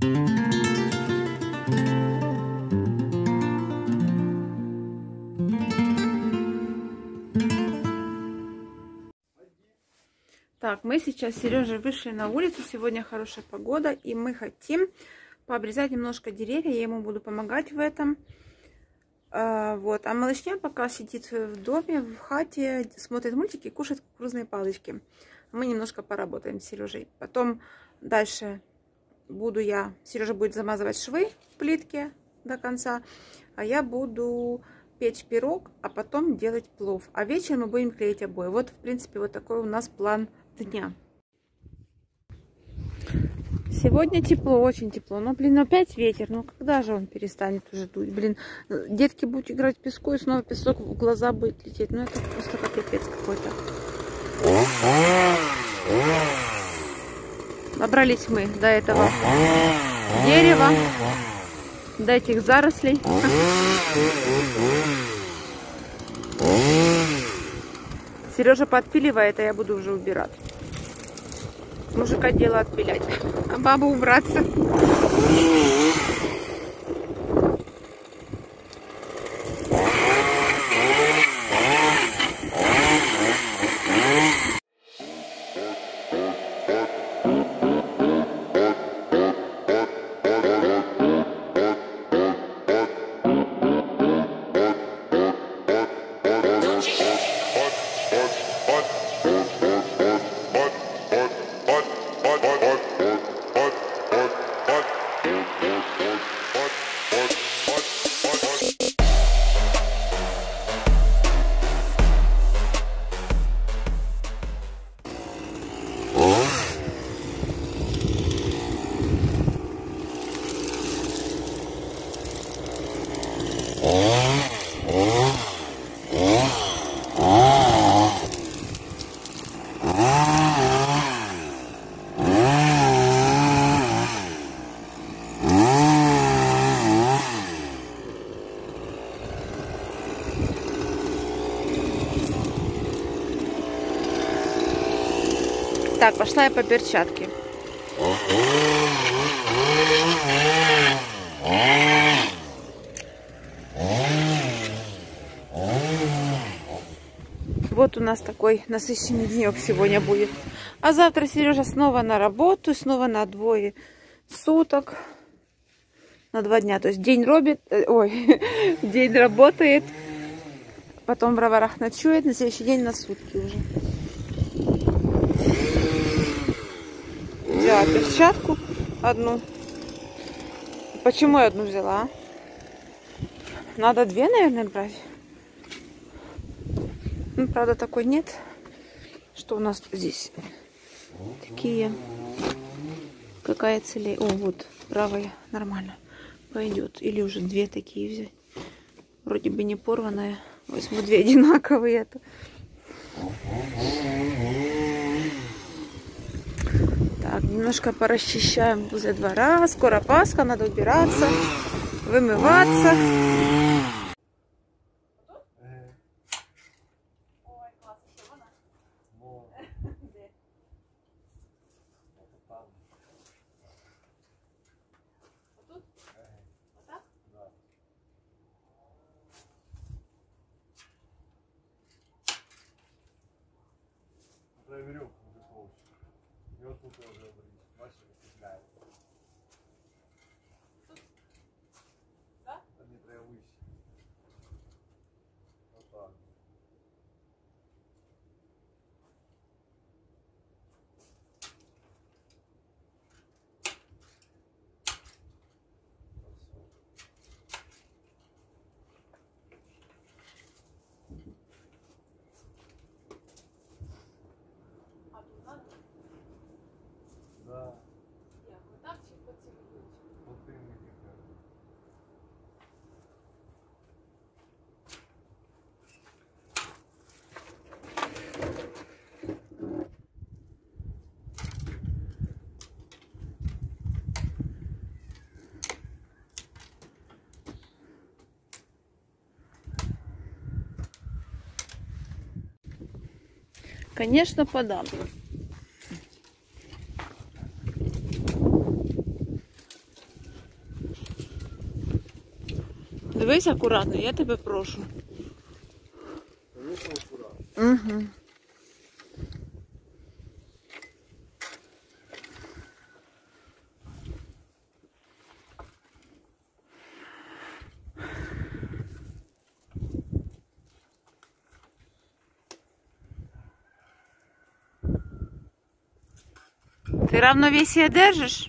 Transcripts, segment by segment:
Так, мы сейчас с Сережей вышли на улицу, сегодня хорошая погода, и мы хотим пообрезать немножко деревья, я ему буду помогать в этом. Вот, а малышня пока сидит в доме, в хате, смотрит мультики и кушает кукурузные палочки. Мы немножко поработаем с Сережей. Потом дальше буду я, Сережа будет замазывать швы в плитке до конца, а я буду печь пирог, а потом делать плов. А вечером мы будем клеить обои. Вот, в принципе, вот такой у нас план дня. Сегодня тепло, очень тепло, но, блин, опять ветер, ну когда же он перестанет уже дуть, блин, детки будут играть в песку, и снова песок в глаза будет лететь, ну это просто как капец какой-то. Добрались мы до этого дерева, до этих зарослей. Сережа подпиливает, а я буду уже убирать. Мужика дело отпилять, а бабу убраться. Так, пошла я по перчатке. Вот у нас такой насыщенный денек сегодня будет. А завтра Сережа снова на работу, снова на двое суток. На 2 дня. То есть день работает, потом в Броварах ночует, на следующий день на сутки уже. Взяла перчатку одну. Почему я одну взяла? Надо 2, наверное, брать. Ну, правда, такой нет. Что у нас здесь? Такие. Какая целей? О, вот, правая нормально пойдет. Или уже 2 такие взять. Вроде бы не порванная. Возьму 2 одинаковые. Так, немножко порасчищаем возле двора. Скоро Пасха, надо убираться, вымываться. Конечно, подам. Дивись акуратно, я тебе прошу. Угу. Ты равновесие держишь?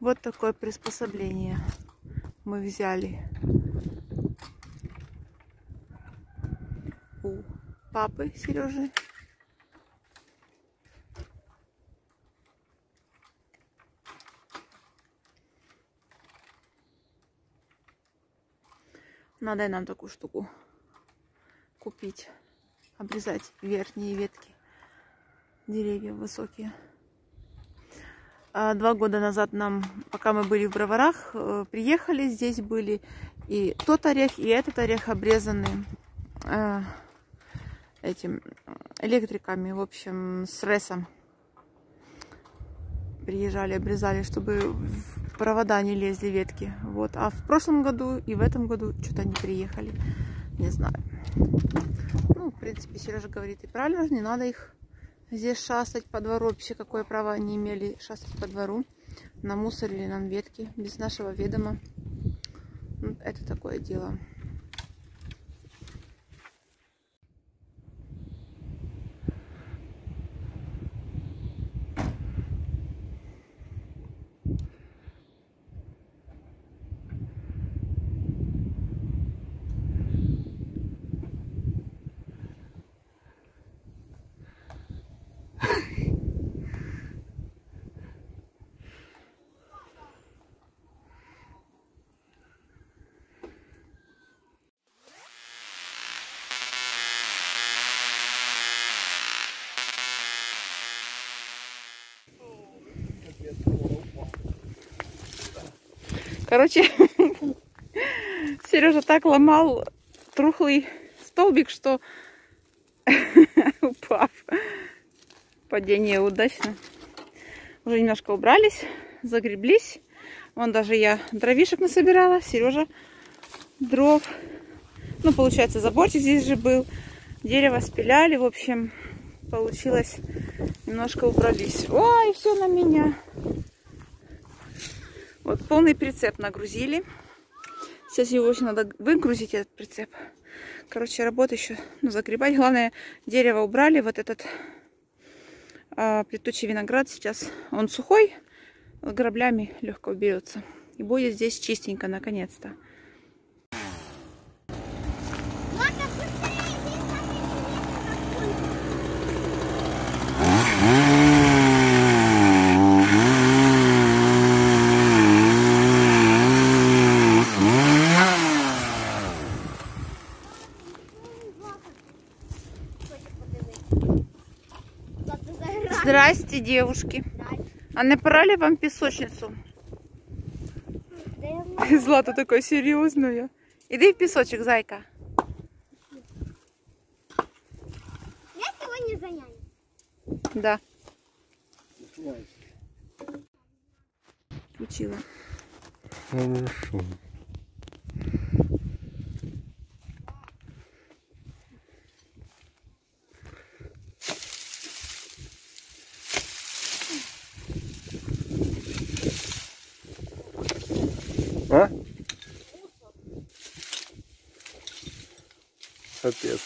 Вот такое приспособление мы взяли у папы Сережи. Надо и нам такую штуку купить, обрезать верхние ветки, деревья высокие. 2 года назад нам, пока мы были в Броварах, приехали, здесь были и тот орех, и этот орех обрезаны этим электриками, в общем, с РЭСом. Приезжали, обрезали, чтобы в провода не лезли ветки. Вот. А в прошлом году и в этом году что-то не приехали, не знаю. Ну, в принципе, Сережа говорит, и правильно же, не надо их... Здесь шастать по двору, вообще какое право они имели шастать по двору, на мусор или на ветки, без нашего ведома. Это такое дело. Короче, Сережа так ломал трухлый столбик, что упав. Падение удачно. Уже немножко убрались, загреблись. Вон даже я дровишек насобирала, Сережа дров. Ну, получается, заборчик здесь же был. Дерево спиляли, в общем, получилось. Немножко убрались. Ой, все на меня. Вот полный прицеп нагрузили. Сейчас его очень надо выгрузить, этот прицеп. Короче, работа еще, ну, загребать. Главное, дерево убрали. Вот этот плетучий виноград сейчас, он сухой, граблями легко уберется. И будет здесь чистенько, наконец-то. Здрасте, девушки. А не пора ли вам песочницу? Злата такая серьезная. Иди в песочек, зайка. Я сегодня занята. Да. Включила. Хорошо. А? Капец.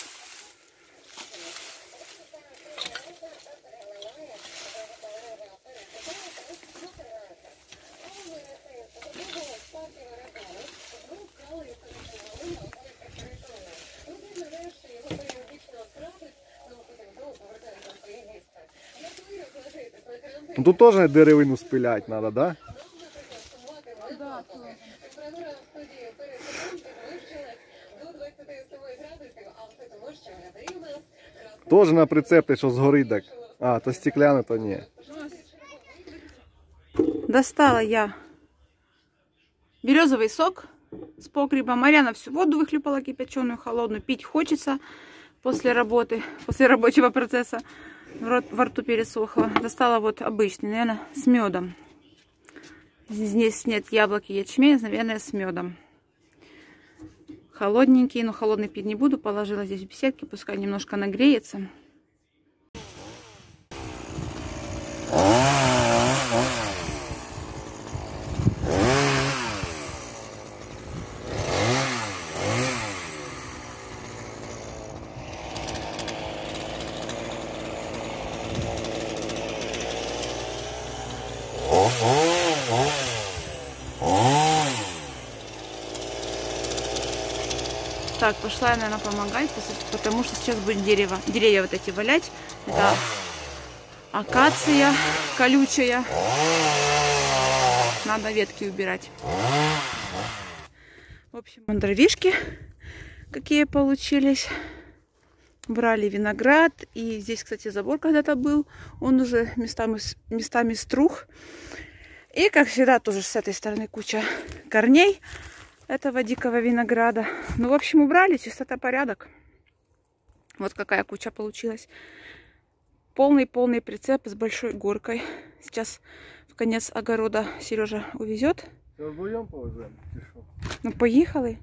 Ну, тут тоже деревину спилять надо, да? Да, тоже. Температура в студії перед секунд підвищилась до 27 градусів, а все тому, що вгадає у нас... Тоже на прицепі, що згори так. А, то стекляне, то ні. Достала я березовый сок с погреба. Марьяна всю воду выхлюпала кипяченую, холодную. Пить хочется после работы, после рабочего процесса. Во рту пересохло. Достала вот обычный, наверное, с медом. Здесь нет яблок и ячмень, наверное, с медом. Холодненький, но холодный пить не буду. Положила здесь в беседке, пускай немножко нагреется. Так, пошла я, наверное, помогать, потому что сейчас будет деревья вот эти валять. Это акация колючая. Надо ветки убирать. В общем, дровишки какие получились. Брали виноград. И здесь, кстати, забор когда-то был. Он уже местами струх. И, как всегда, тоже с этой стороны куча корней этого дикого винограда. Ну, в общем, убрали. Чистота, порядок. Вот какая куча получилась. Полный-полный прицеп с большой горкой. Сейчас в конец огорода Сережа увезет. Вдвоем повезем. Ну, поехали.